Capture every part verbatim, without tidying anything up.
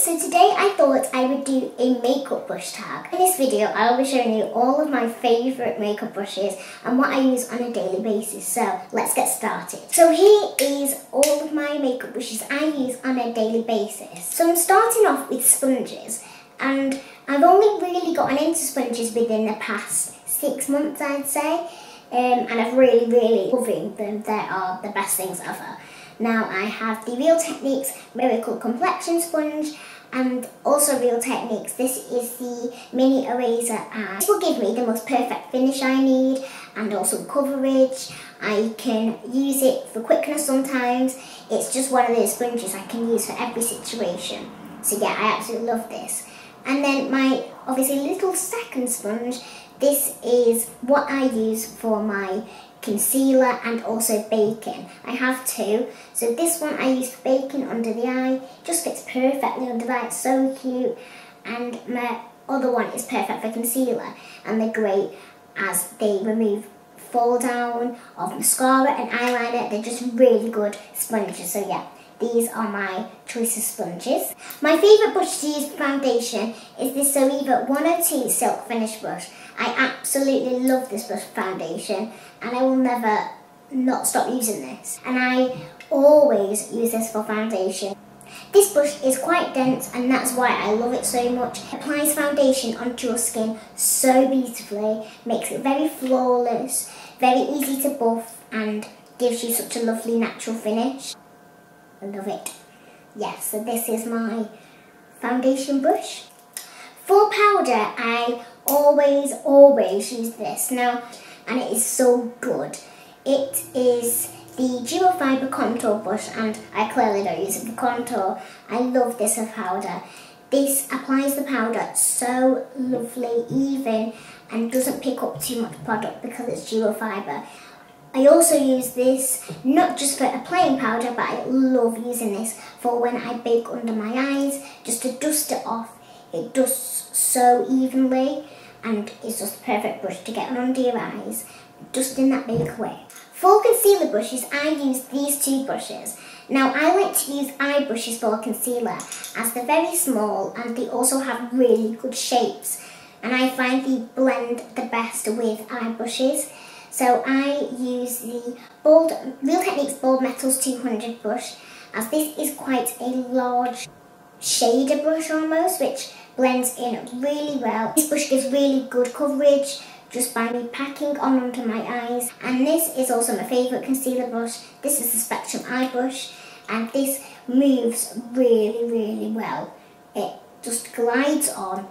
so today I thought I would do a makeup brush tag. In this video I'll be showing you all of my favourite makeup brushes and what I use on a daily basis, so let's get started. So here is all of my makeup brushes I use on a daily basis. So I'm starting off with sponges, and I've only really gotten into sponges within the past six months I'd say, um, and I've really really loved them. They are the best things ever. Now I have the Real Techniques Miracle Complexion Sponge and also Real Techniques. This is the mini eraser, and this will give me the most perfect finish I need and also coverage. I can use it for quickness sometimes. It's just one of those sponges I can use for every situation. So yeah, I absolutely love this. And then my obviously little second sponge, this is what I use for my concealer and also baking. I have two, so this one I use for baking under the eye, just fits perfectly under the eye, it's so cute, and my other one is perfect for concealer, and they're great as they remove fall down of mascara and eyeliner. They're just really good sponges, so yeah, these are my choice of sponges. My favourite brush to use for foundation is this Zoeva one oh two Silk Finish Brush. I absolutely love this brush for foundation, and I will never not stop using this. And I always use this for foundation. This brush is quite dense, and that's why I love it so much. It applies foundation onto your skin so beautifully, makes it very flawless, very easy to buff, and gives you such a lovely natural finish. I love it. Yes, yeah, so this is my foundation brush. For powder, I always, always use this now, and it is so good. It is the Duo Fibre Contour Brush, and I clearly don't use it for contour. I love this for powder. This applies the powder so lovely, even, and doesn't pick up too much product because it's Duo Fibre. I also use this not just for applying powder, but I love using this for when I bake under my eyes, just to dust it off. It dusts so evenly, and it's just the perfect brush to get under your eyes, dusting that bake away. For concealer brushes, I use these two brushes. Now I like to use eye brushes for concealer, as they're very small and they also have really good shapes, and I find they blend the best with eye brushes. So I use the Bold, Real Techniques Bold Metals two hundred brush, as this is quite a large shader brush almost, which blends in really well. This brush gives really good coverage just by me packing on onto my eyes. And this is also my favourite concealer brush. This is the Spectrum eye brush, and this moves really really well. It just glides on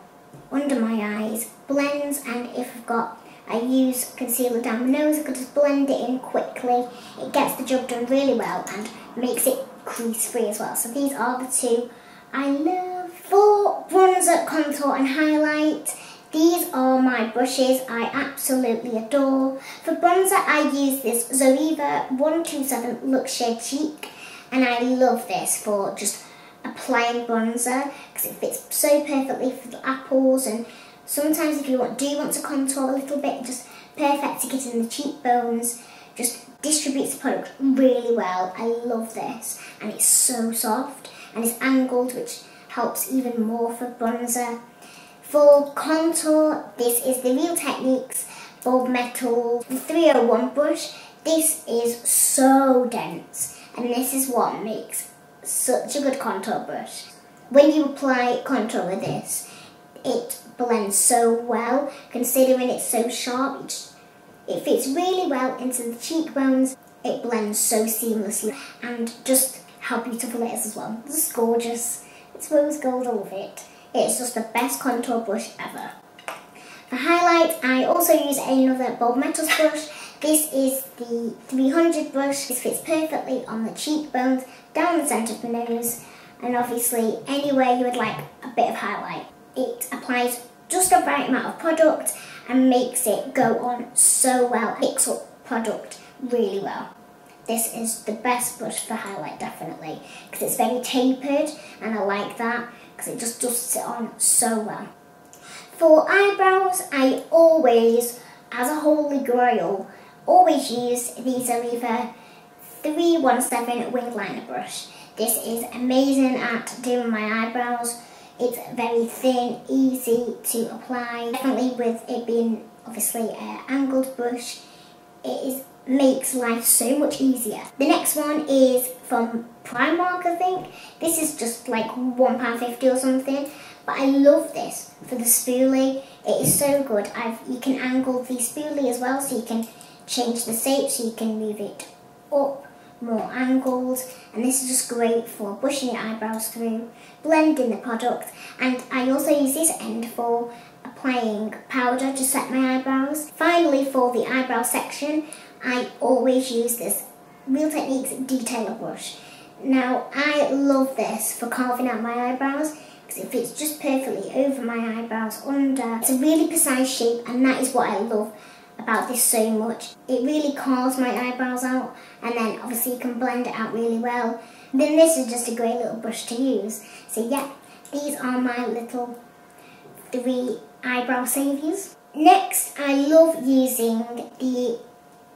under my eyes, blends, and if I've got I use concealer down my nose, I can just blend it in quickly. It gets the job done really well and makes it crease free as well. So these are the two I love. For bronzer, contour and highlight, these are my brushes I absolutely adore. For bronzer, I use this Zoeva one two seven Look Shade Cheek, and I love this for just applying bronzer because it fits so perfectly for the apples, and sometimes if you want, do want to contour a little bit, just perfect to get in the cheekbones, just distributes the product really well. I love this, and it's so soft, and it's angled, which helps even more for bronzer. For contour, this is the Real Techniques Bold Metal the three oh one brush. This is so dense, and this is what makes such a good contour brush. When you apply contour with this, it blends so well, considering it's so sharp. It fits really well into the cheekbones. It blends so seamlessly, and just how beautiful it is as well. This is gorgeous. It's rose gold all of it. It's just the best contour brush ever. For highlight, I also use another Bold Metals brush. This is the three hundred brush. This fits perfectly on the cheekbones, down the centre of the nose, and obviously anywhere you would like a bit of highlight. It applies just the right amount of product and makes it go on so well, picks up product really well. This is the best brush for highlight, definitely, because it's very tapered, and I like that because it just dusts it on so well. For eyebrows, I always, as a holy grail, always use the Zoeva three one seven Wing Liner brush. This is amazing at doing my eyebrows. It's very thin, easy to apply. Definitely with it being obviously an angled brush, it is, makes life so much easier. The next one is from Primark, I think. This is just like one pound fifty or something. But I love this for the spoolie. It is so good. I've, you can angle the spoolie as well, so you can change the shape, so you can move it up, more angled, and this is just great for brushing your eyebrows through, blending the product, and I also use this end for applying powder to set my eyebrows. Finally, for the eyebrow section, I always use this Real Techniques detailer brush. Now, I love this for carving out my eyebrows because it fits just perfectly over my eyebrows, under. It's a really precise shape, and that is what I love about this so much. It really carves my eyebrows out, and then obviously you can blend it out really well. Then this is just a great little brush to use. So yeah, these are my little three eyebrow saviors. Next, I love using the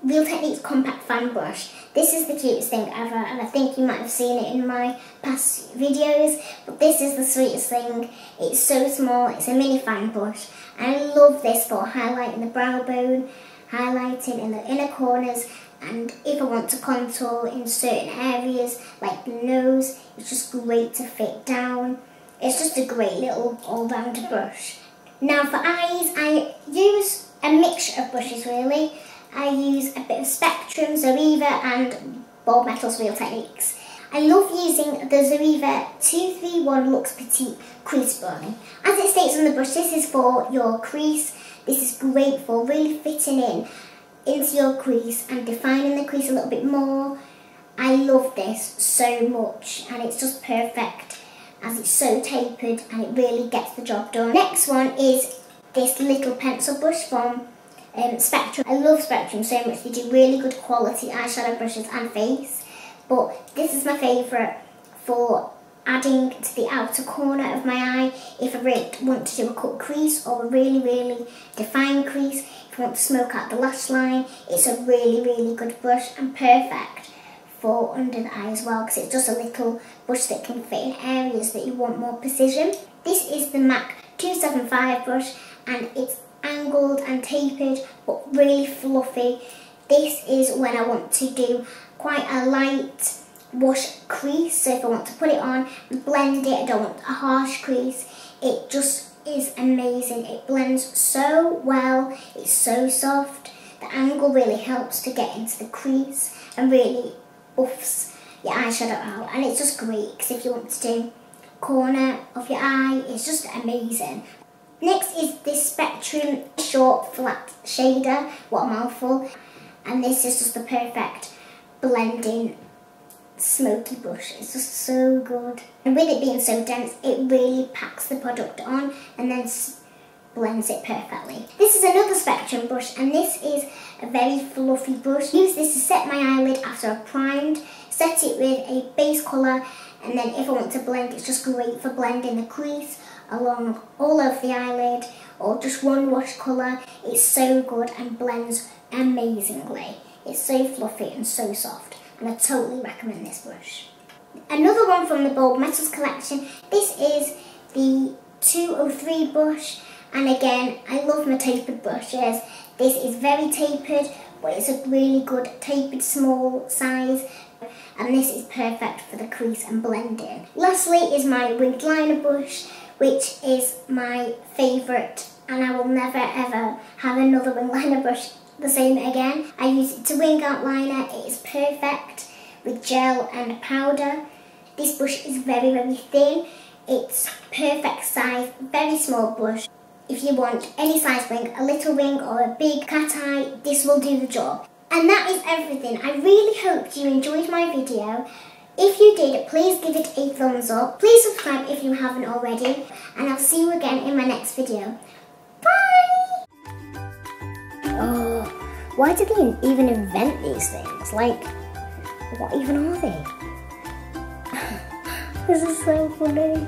Real Techniques Compact Fan Brush. This is the cutest thing ever, and I think you might have seen it in my past videos, but this is the sweetest thing. It's so small, it's a mini fan brush. I love this for highlighting the brow bone, highlighting in the inner corners, and if I want to contour in certain areas, like the nose, it's just great to fit down. It's just a great little all-rounder brush. Now for eyes, I use a mixture of brushes really. I use a bit of Spectrum, Zoeva and Bold Metals Real Techniques. I love using the Zoeva two three one Luxe Petite Crease Brush. As it states on the brush, this is for your crease. This is great for really fitting in into your crease and defining the crease a little bit more. I love this so much, and it's just perfect as it's so tapered and it really gets the job done. Next one is this little pencil brush from Um, Spectrum. I love Spectrum so much. They do really good quality eyeshadow brushes and face, but this is my favourite for adding to the outer corner of my eye if I really want to do a cut crease or a really really defined crease. If I want to smoke out the lash line, it's a really really good brush and perfect for under the eye as well, because it's just a little brush that can fit in areas that you want more precision. This is the MAC two seven five brush, and it's angled and tapered but really fluffy. This is when I want to do quite a light wash crease, so if I want to put it on and blend it, I don't want a harsh crease. It just is amazing. It blends so well, it's so soft. The angle really helps to get into the crease and really buffs your eyeshadow out, and it's just great because if you want to do corner of your eye, it's just amazing. Next is this Spectrum Short Flat Shader, what a mouthful, and this is just the perfect blending smoky brush. It's just so good, and with it being so dense, it really packs the product on and then blends it perfectly. This is another Spectrum brush, and this is a very fluffy brush. Use this to set my eyelid after I've primed, set it with a base colour, and then if I want to blend, it's just great for blending the crease along all of the eyelid, or just one wash colour. It's so good and blends amazingly. It's so fluffy and so soft, and I totally recommend this brush. Another one from the Bold Metals collection, this is the two oh three brush, and again, I love my tapered brushes. This is very tapered, but it's a really good tapered small size, and this is perfect for the crease and blending. Lastly is my winged liner brush, which is my favourite, and I will never ever have another winged liner brush the same again. I use it to wing out liner. It is perfect with gel and powder. This brush is very very thin. It's perfect size, very small brush. If you want any size wing, a little wing or a big cat eye, this will do the job. And that is everything. I really hope you enjoyed my video. If you did, please give it a thumbs up. Please subscribe if you haven't already. And I'll see you again in my next video. Bye! Oh, why did they even invent these things? Like, what even are they? This is so funny.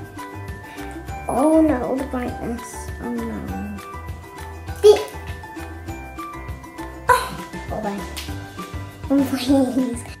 Oh no, the brightness. Oh no. The... Oh, bye-bye. Oh please.